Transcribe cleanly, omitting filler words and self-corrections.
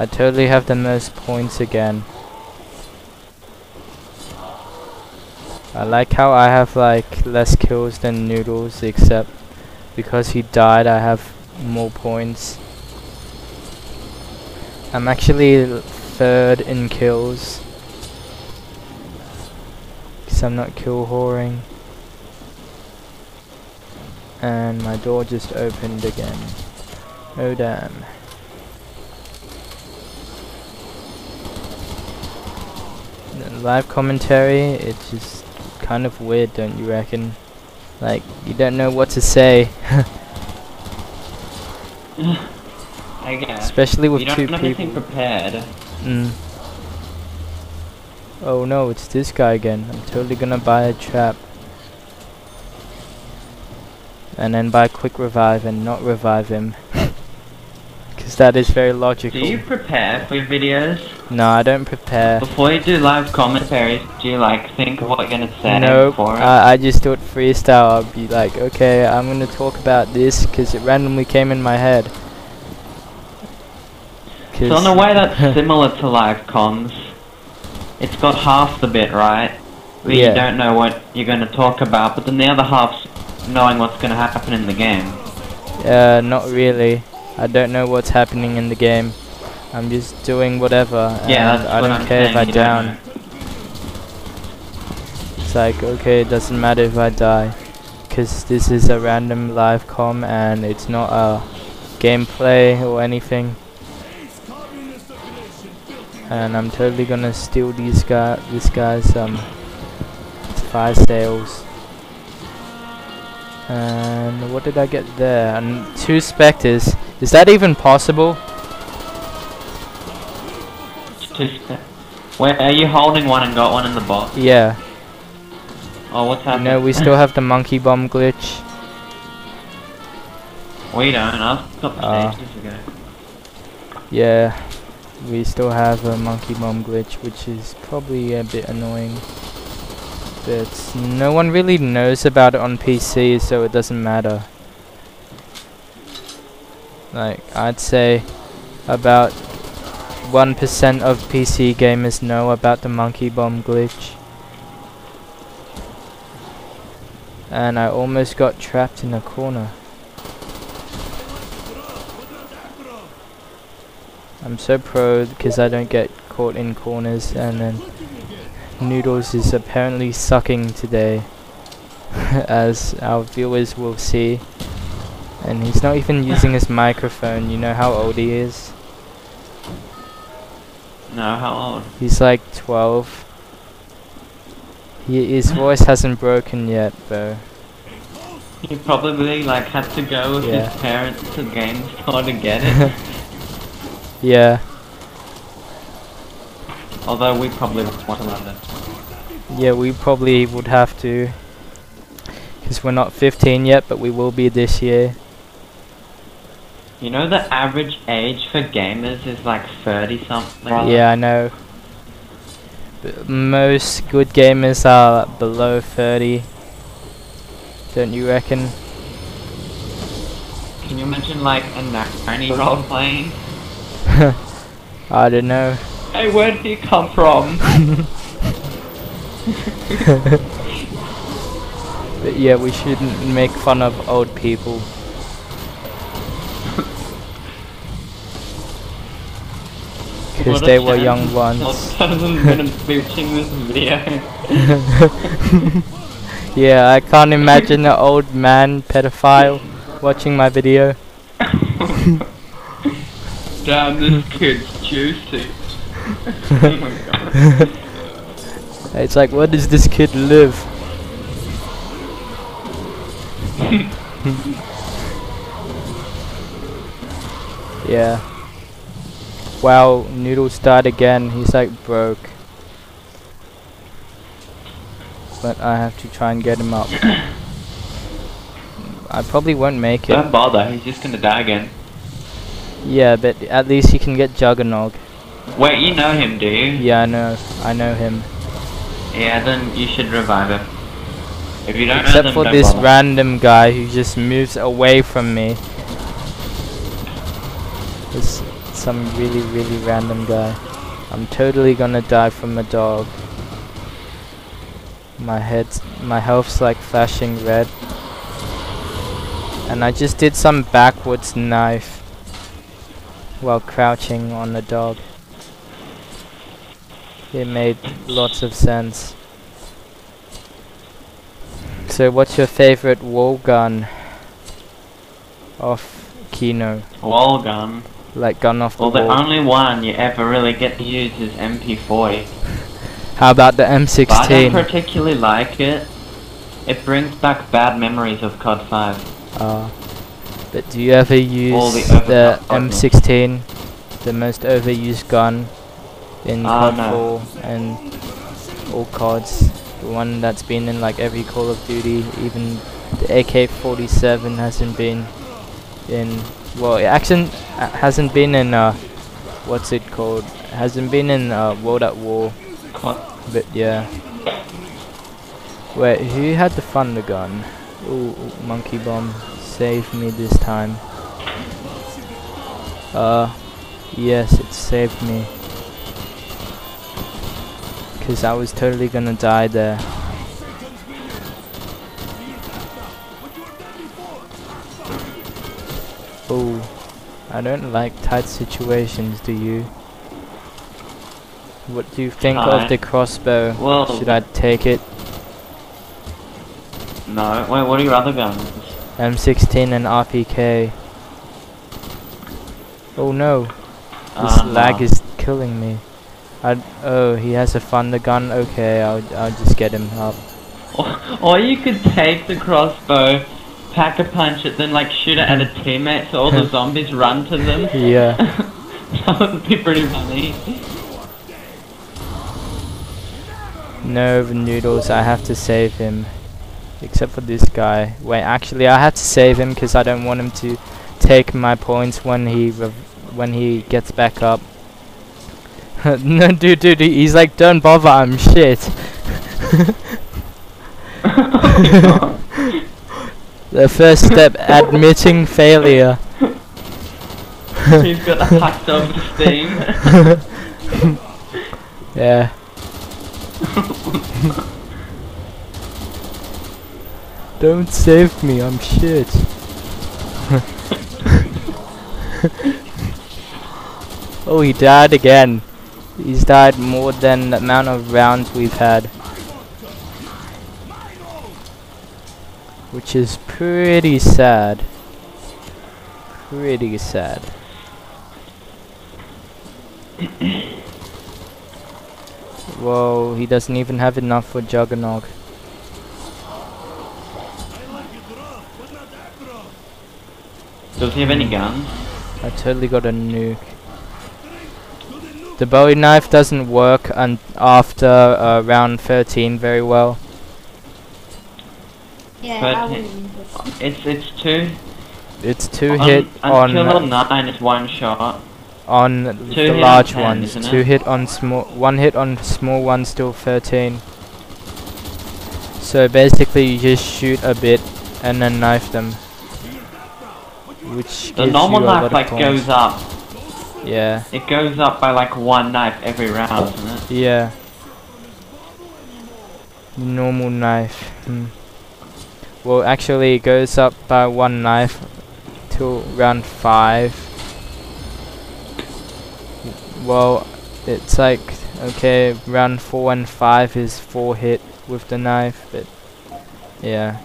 I totally have the most points again. I like how I have like less kills than Noodles, except because he died I have more points. I'm actually third in kills, because I'm not kill whoring. And my door just opened again. Oh damn. The live commentary, it's just kind of weird, don't you reckon? Like, you don't know what to say. I guess. Especially with two people. You don't have anything prepared. Oh no, it's this guy again. I'm totally gonna buy a trap. And then buy quick revive and not revive him. Because that is very logical. Do you prepare for your videos? No, I don't prepare. Before you do live commentaries, do you like think of what you're gonna say? No, nope, I just do it freestyle. I'll be like, okay, I'm gonna talk about this because it randomly came in my head. So in a way that's similar to live comms. It's got half the bit, right? Where you don't know what you're gonna talk about, but then the other half's knowing what's going to happen in the game. Not really. I don't know what's happening in the game. I'm just doing whatever. Yeah, and I don't care if I down. It's like, okay, it doesn't matter if I die, because this is a random live com and it's not a gameplay or anything. And I'm totally gonna steal these this guy's fire sales. And what did I get there? And two specters. Is that even possible? Wait, are you holding one and got one in the box? Yeah. Oh, what's happening? No, we still have the monkey bomb glitch. We don't. I've stopped stages ago. Yeah, we still have a monkey bomb glitch, which is probably a bit annoying. But no one really knows about it on PC, so it doesn't matter. Like, I'd say about 1% of PC gamers know about the monkey bomb glitch. And I almost got trapped in a corner. I'm so pro because I don't get caught in corners, and then Noodles is apparently sucking today, as our viewers will see. And he's not even using his microphone. You know how old he is? No, how old? He's like 12. His voice hasn't broken yet, though. He probably like had to go with his parents to GameStop to get it. Yeah. Although we probably would want to land it. Yeah, we probably would have to. Because we're not 15 yet, but we will be this year. You know the average age for gamers is like 30 something? Yeah, I know. But most good gamers are below 30. Don't you reckon? Can you imagine like a 90-year-old playing? I don't know. Hey, where did you come from? But yeah, we shouldn't make fun of old people. Because they were young ones. I'm gonna be watching this video. Yeah, I can't imagine an old man pedophile watching my video. Damn, this kid's juicy. Oh my god. It's like, where does this kid live? Yeah. Wow, Noodles died again. He's like broke. But I have to try and get him up. I probably won't make it. Don't bother, he's just gonna die again. Yeah, but at least he can get Juggernog. Wait, you know him, do you? Yeah, I know him. Yeah, then you should revive him. If you don't Except know them, for don't this bother. Random guy who just moves away from me. This some really random guy. I'm totally gonna die from a dog. My health's like flashing red. And I just did some backwards knife while crouching on the dog. It made lots of sense. So what's your favorite wall gun off Kino? Wall gun? Like gun off the wall? Well, the only one you ever really get to use is MP40. How about the M16? But I don't particularly like it. It brings back bad memories of COD5. But do you ever use the M16, the most overused gun in COD4 and all CODs? The one that's been in like every Call of Duty, even the AK47 hasn't been in. Well, it actually hasn't been in. What's it called? It hasn't been in World at War. But yeah. Wait, who had the thunder gun? Ooh, monkey bomb, save me this time. Yes, it saved me. Cause I was totally gonna die there. Ooh, I don't like tight situations, do you? What do you think of the crossbow? Well, should I take it? No, wait, what are your other guns? M16 and RPK. Oh no, this lag is killing me. Oh, he has a thunder gun? Okay, I'll just get him up. Or you could take the crossbow, pack a punch it, then like shoot it at a teammate so all the zombies run to them. Yeah. That would be pretty funny. No, Noodles, I have to save him. Except for this guy. Wait, actually, I had to save him because I don't want him to take my points when he gets back up. No, dude, he's like, don't bother, I'm shit. The first step, admitting failure. He's got a hacked up steam. Yeah. Don't save me, I'm shit. Oh, he died again. He's died more than the amount of rounds we've had. Which is pretty sad. Pretty sad. Whoa, he doesn't even have enough for Juggernog. Does he have any guns? I totally got a nuke. The Bowie knife doesn't work after round 13 very well. Yeah, it's two hit on until 9 is one shot. On the large ones, two hit on small, one hit on small one, still 13. So basically, you just shoot a bit and then knife them. Which the normal knife like goes up. Yeah. It goes up by like one knife every round, isn't it? Yeah. Normal knife. Well, actually, it goes up by one knife till round 5. Well, it's like okay, round 4 and 5 is 4 hit with the knife, but yeah.